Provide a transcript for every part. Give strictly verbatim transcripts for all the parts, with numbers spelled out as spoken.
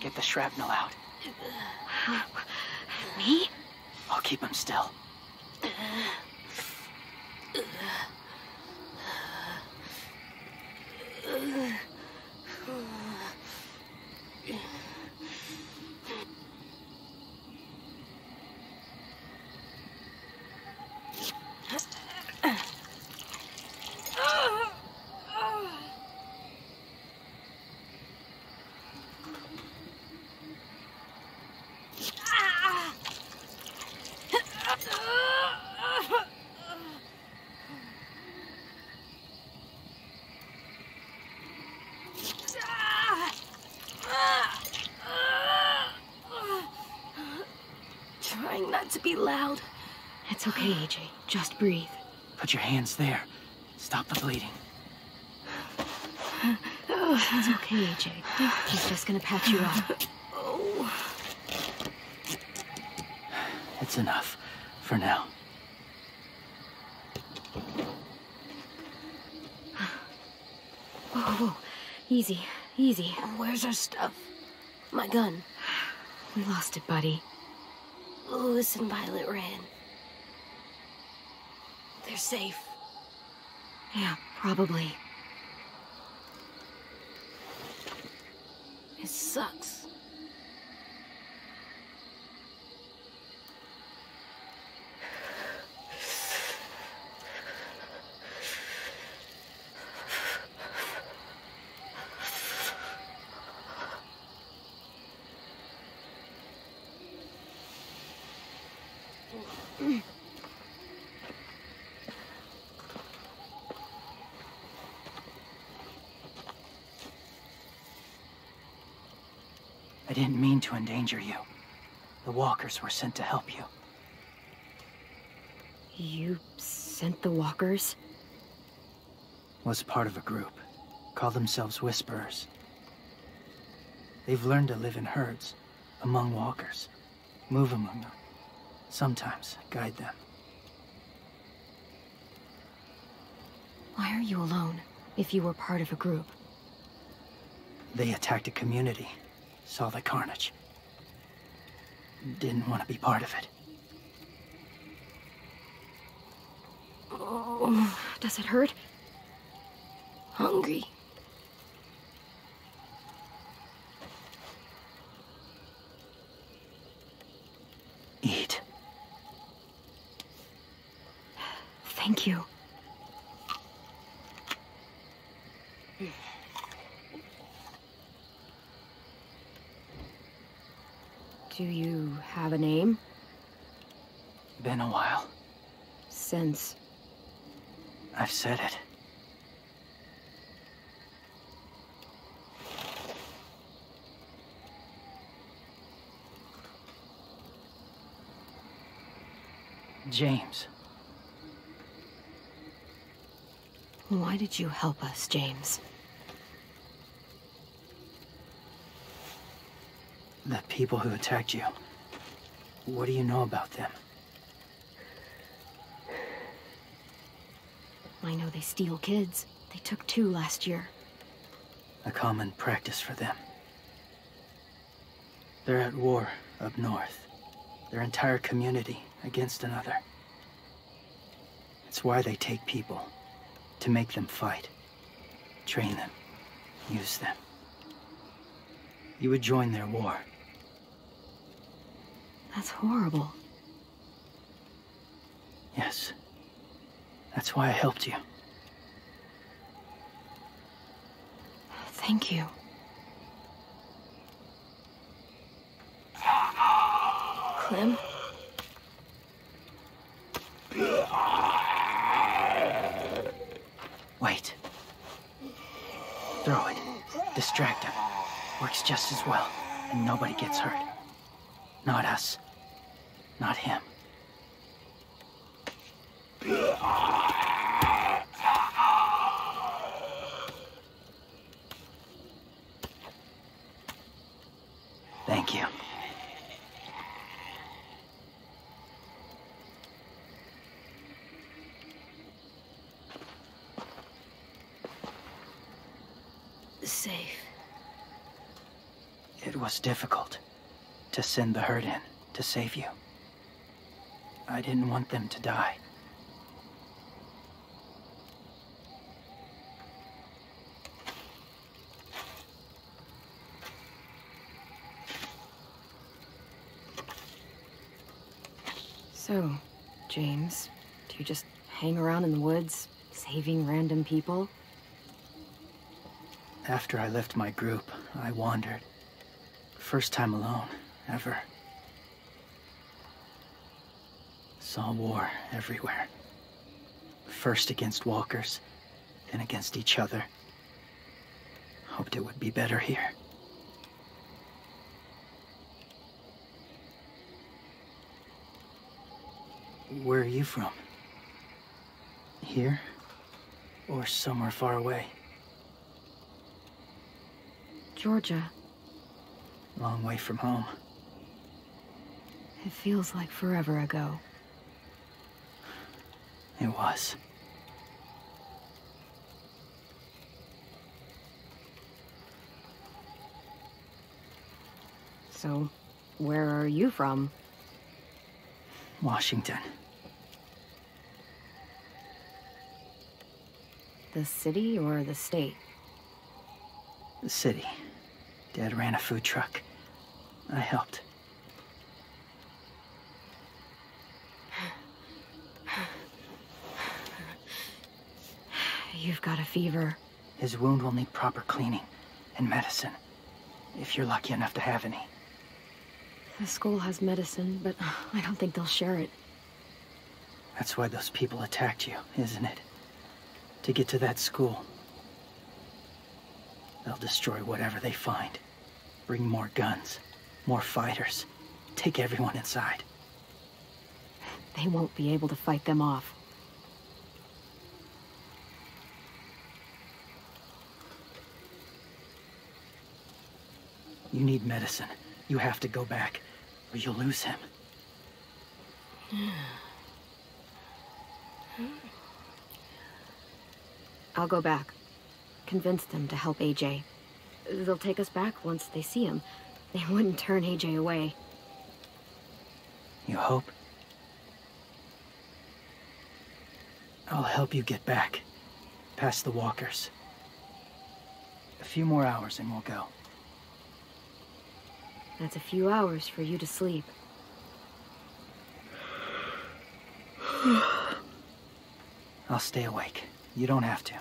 Get the shrapnel out. Me? I'll keep him still. To be loud. It's okay, A J. Just breathe. Put your hands there. Stop the bleeding. It's okay, A J. He's just gonna patch you up. Oh. It's enough. For now. Whoa, whoa. Easy. Easy. Where's our stuff? My gun. We lost it, buddy. Lewis and Violet ran. They're safe. Yeah, probably. It sucks. I didn't mean to endanger you. The walkers were sent to help you. You sent the walkers? Was part of a group. Call themselves Whisperers. They've learned to live in herds, among walkers, move among them. Sometimes guide them. Why are you alone if you were part of a group? They attacked a community. Saw the carnage. Didn't want to be part of it. Oh, does it hurt? Hungry. Eat. Thank you. Do you have a name? Been a while. Since? I've said it. James. Why did you help us, James? The people who attacked you, what do you know about them? I know they steal kids. They took two last year. A common practice for them. They're at war up north. Their entire community against another. It's why they take people. To make them fight. Train them. Use them. You would join their war. That's horrible. Yes. That's why I helped you. Thank you. Clem? Wait. Throw it. Distract him. Works just as well, and nobody gets hurt. Not us. Not him. Thank you. Safe. It was difficult to send the herd in to save you. I didn't want them to die. So, James, do you just hang around in the woods, saving random people? After I left my group, I wandered. First time alone, ever. Saw war everywhere. First against walkers, then against each other. Hoped it would be better here. Where are you from? Here? Or somewhere far away? Georgia. Long way from home. It feels like forever ago. It was. So, where are you from? Washington. The city or the state? The city. Dad ran a food truck. I helped. You've got a fever. His wound will need proper cleaning and medicine, if you're lucky enough to have any. The school has medicine, but I don't think they'll share it. That's why those people attacked you, isn't it? To get to that school. They'll destroy whatever they find. Bring more guns, more fighters. Take everyone inside. They won't be able to fight them off. You need medicine. You have to go back, or you'll lose him. I'll go back. Convince them to help A J. They'll take us back once they see him. They wouldn't turn A J away. You hope? I'll help you get back, past the walkers. A few more hours and we'll go. That's a few hours for you to sleep. I'll stay awake. You don't have to.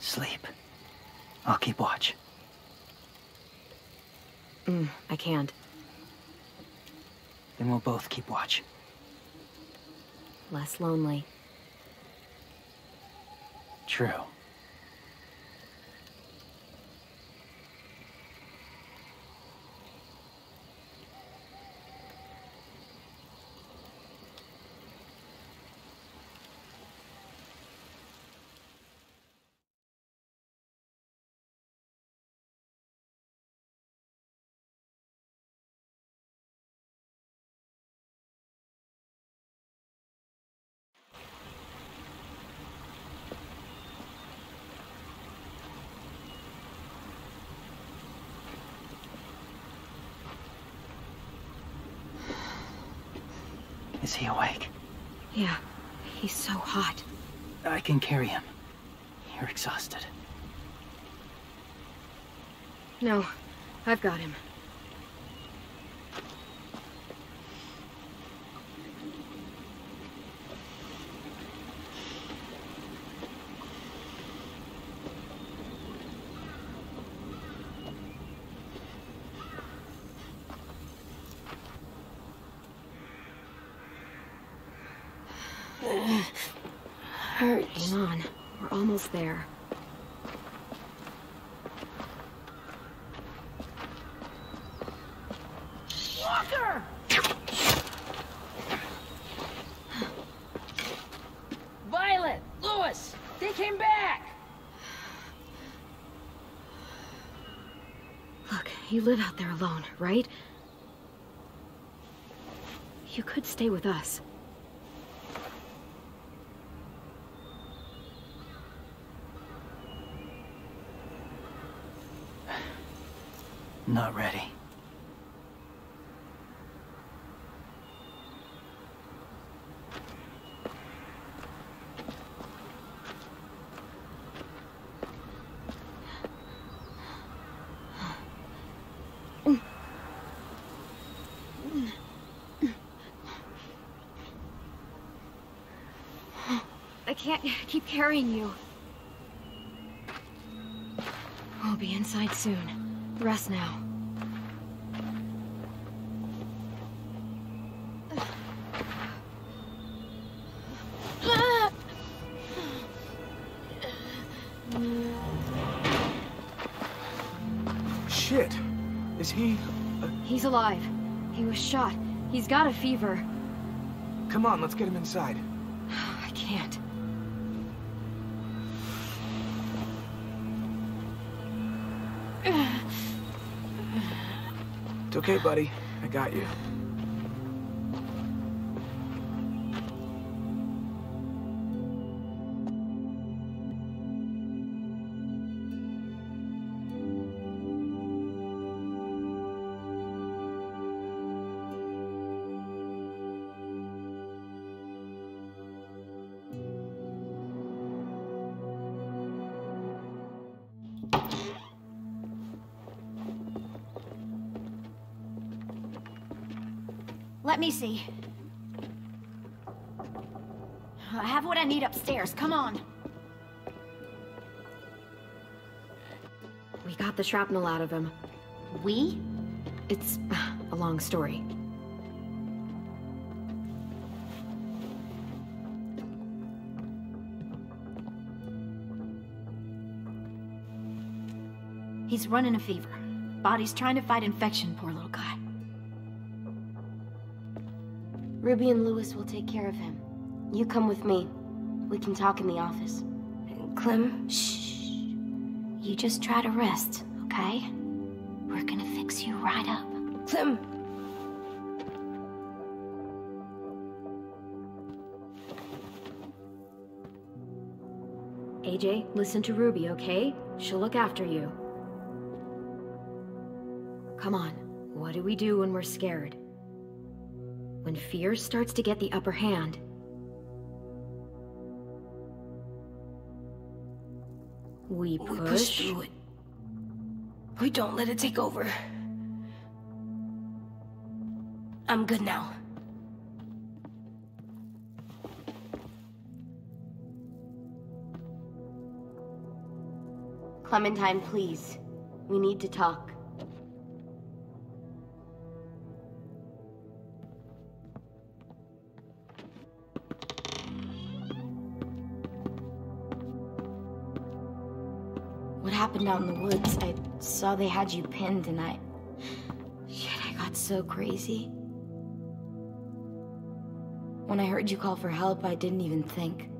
Sleep. I'll keep watch. Mm, I can't. Then we'll both keep watch. Less lonely. True. Is he awake? Yeah, he's so hot. I can carry him. You're exhausted. No, I've got him. Hang on, we're almost there. Walker! Violet, Lewis, they came back! Look, you live out there alone, right? You could stay with us. Not ready. I can't keep carrying you. We'll be inside soon. Rest now. Shit! Is he... Uh... He's alive. He was shot. He's got a fever. Come on, let's get him inside. I can't. It's okay, buddy. I got you. Let me see. I have what I need upstairs. Come on. We got the shrapnel out of him. We? It's a long story. He's running a fever. Body's trying to fight infection, poor little guy. Ruby and Lewis will take care of him. You come with me. We can talk in the office. Clem, shh. You just try to rest, okay? We're gonna fix you right up. Clem! A J, listen to Ruby, okay? She'll look after you. Come on. What do we do when we're scared? When fear starts to get the upper hand, we push. We push through it. We don't let it take over. I'm good now. Clementine, please. We need to talk. Happened out in the woods. I saw they had you pinned and I... Shit, I got so crazy. When I heard you call for help, I didn't even think.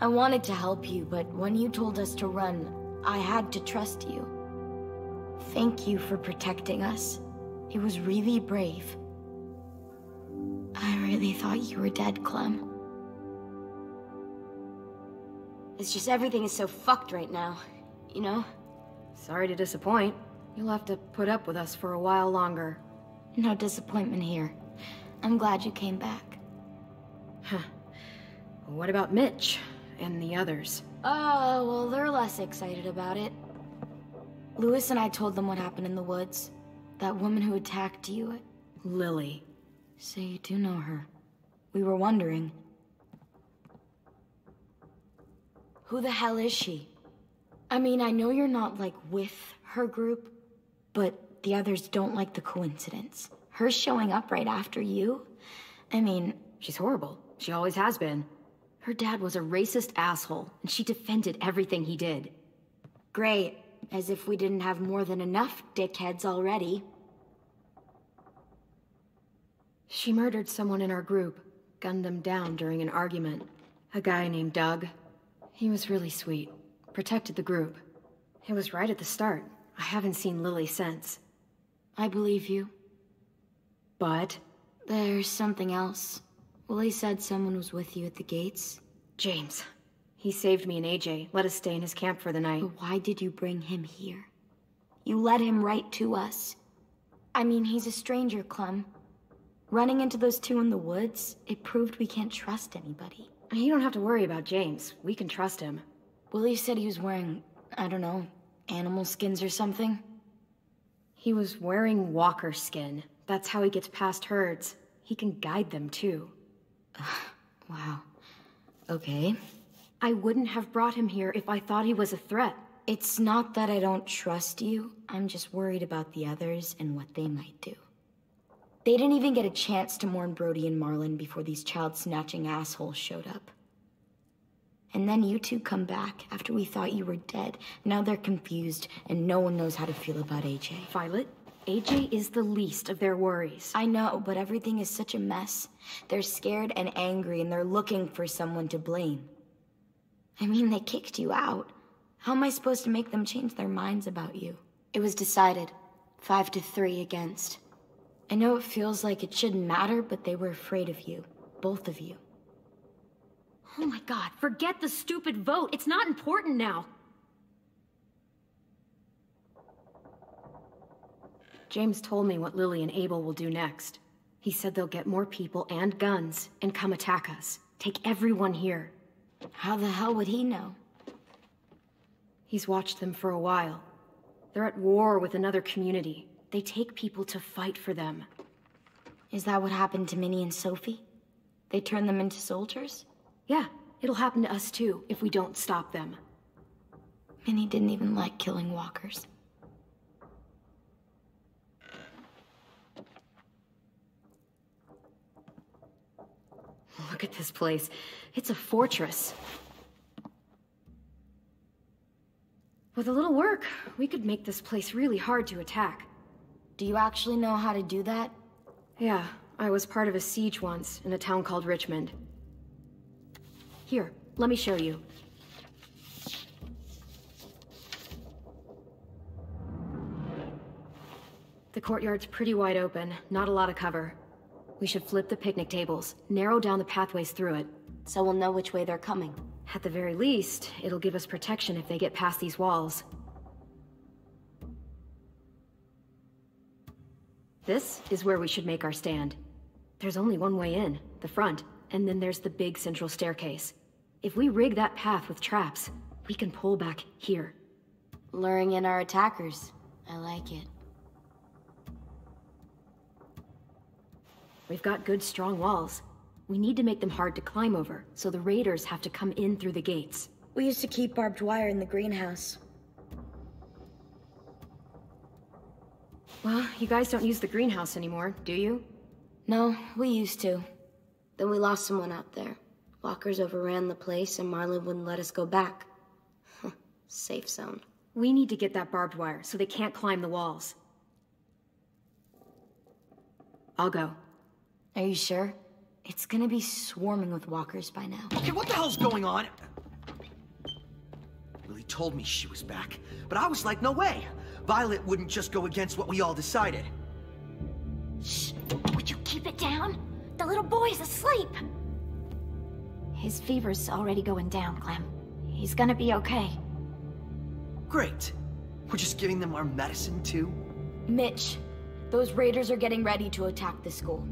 I wanted to help you, but when you told us to run, I had to trust you. Thank you for protecting us. It was really brave. I really thought you were dead, Clem. It's just everything is so fucked right now, you know? Sorry to disappoint. You'll have to put up with us for a while longer. No disappointment here. I'm glad you came back. Huh. What about Mitch and the others? Oh, well, they're less excited about it. Lewis and I told them what happened in the woods. That woman who attacked you... Lily. So you do know her. We were wondering. Who the hell is she? I mean, I know you're not, like, with her group, but the others don't like the coincidence. Her showing up right after you? I mean... She's horrible. She always has been. Her dad was a racist asshole, and she defended everything he did. Great. As if we didn't have more than enough dickheads already. She murdered someone in our group, gunned them down during an argument. A guy named Doug. He was really sweet. Protected the group. It was right at the start. I haven't seen Lily since. I believe you. But? There's something else. Willie said someone was with you at the gates. James. He saved me and A J, let us stay in his camp for the night. But why did you bring him here? You led him right to us. I mean, he's a stranger, Clem. Running into those two in the woods, it proved we can't trust anybody. You don't have to worry about James. We can trust him. Willie said he was wearing, I don't know, animal skins or something. He was wearing walker skin. That's how he gets past herds. He can guide them, too. Wow. Okay. I wouldn't have brought him here if I thought he was a threat. It's not that I don't trust you. I'm just worried about the others and what they might do. They didn't even get a chance to mourn Brody and Marlon before these child-snatching assholes showed up. And then you two come back after we thought you were dead. Now they're confused and no one knows how to feel about A J. Violet, A J is the least of their worries. I know, but everything is such a mess. They're scared and angry and they're looking for someone to blame. I mean, they kicked you out. How am I supposed to make them change their minds about you? It was decided, five to three against. I know it feels like it shouldn't matter, but they were afraid of you, both of you. Oh my God, forget the stupid vote. It's not important now. James told me what Lily and Abel will do next. He said they'll get more people and guns and come attack us. Take everyone here. How the hell would he know? He's watched them for a while. They're at war with another community. They take people to fight for them. Is that what happened to Minnie and Sophie? They turned them into soldiers? Yeah, it'll happen to us too, if we don't stop them. Minnie didn't even like killing walkers. Look at this place. It's a fortress. With a little work, we could make this place really hard to attack. Do you actually know how to do that? Yeah, I was part of a siege once in a town called Richmond. Here, let me show you. The courtyard's pretty wide open, not a lot of cover. We should flip the picnic tables, narrow down the pathways through it. So we'll know which way they're coming. At the very least, it'll give us protection if they get past these walls. This is where we should make our stand. There's only one way in, the front, and then there's the big central staircase. If we rig that path with traps, we can pull back here. Luring in our attackers. I like it. We've got good, strong walls. We need to make them hard to climb over, so the raiders have to come in through the gates. We used to keep barbed wire in the greenhouse. Well, you guys don't use the greenhouse anymore, do you? No, we used to. Then we lost someone out there. Walkers overran the place and Marlon wouldn't let us go back. Safe zone. We need to get that barbed wire so they can't climb the walls. I'll go. Are you sure? It's gonna be swarming with walkers by now. Okay, what the hell's going on? Lily told me she was back, but I was like, no way. Violet wouldn't just go against what we all decided. Shh, would you keep it down? The little boy's asleep. His fever's already going down, Clem. He's gonna be okay. Great. We're just giving them our medicine too? Mitch, those raiders are getting ready to attack the school.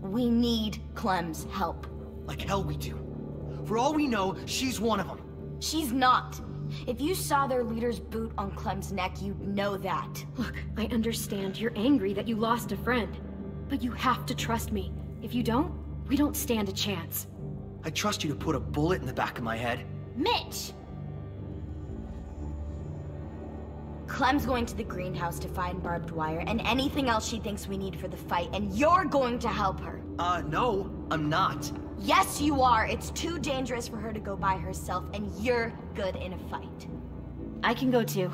We need Clem's help. Like hell we do. For all we know, she's one of them. She's not. If you saw their leader's boot on Clem's neck, you'd know that. Look, I understand you're angry that you lost a friend. But you have to trust me. If you don't, we don't stand a chance. I trust you to put a bullet in the back of my head. Mitch! Clem's going to the greenhouse to find barbed wire and anything else she thinks we need for the fight, and you're going to help her. Uh, no, I'm not. Yes, you are. It's too dangerous for her to go by herself, and you're good in a fight. I can go too.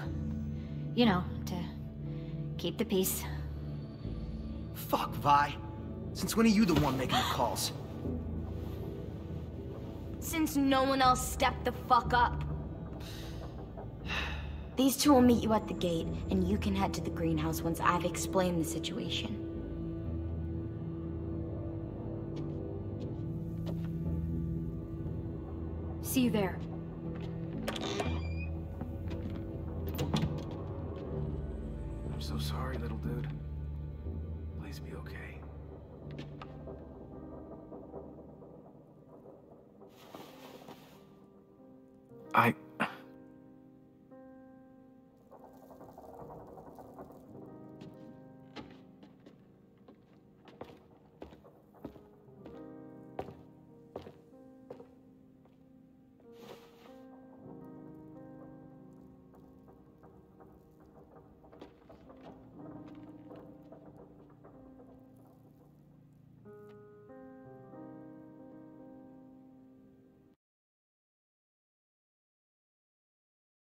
You know, to keep the peace. Fuck, Vi. Since when are you the one making the calls? Since no one else stepped the fuck up. These two will meet you at the gate, and you can head to the greenhouse once I've explained the situation. See you there. okay. I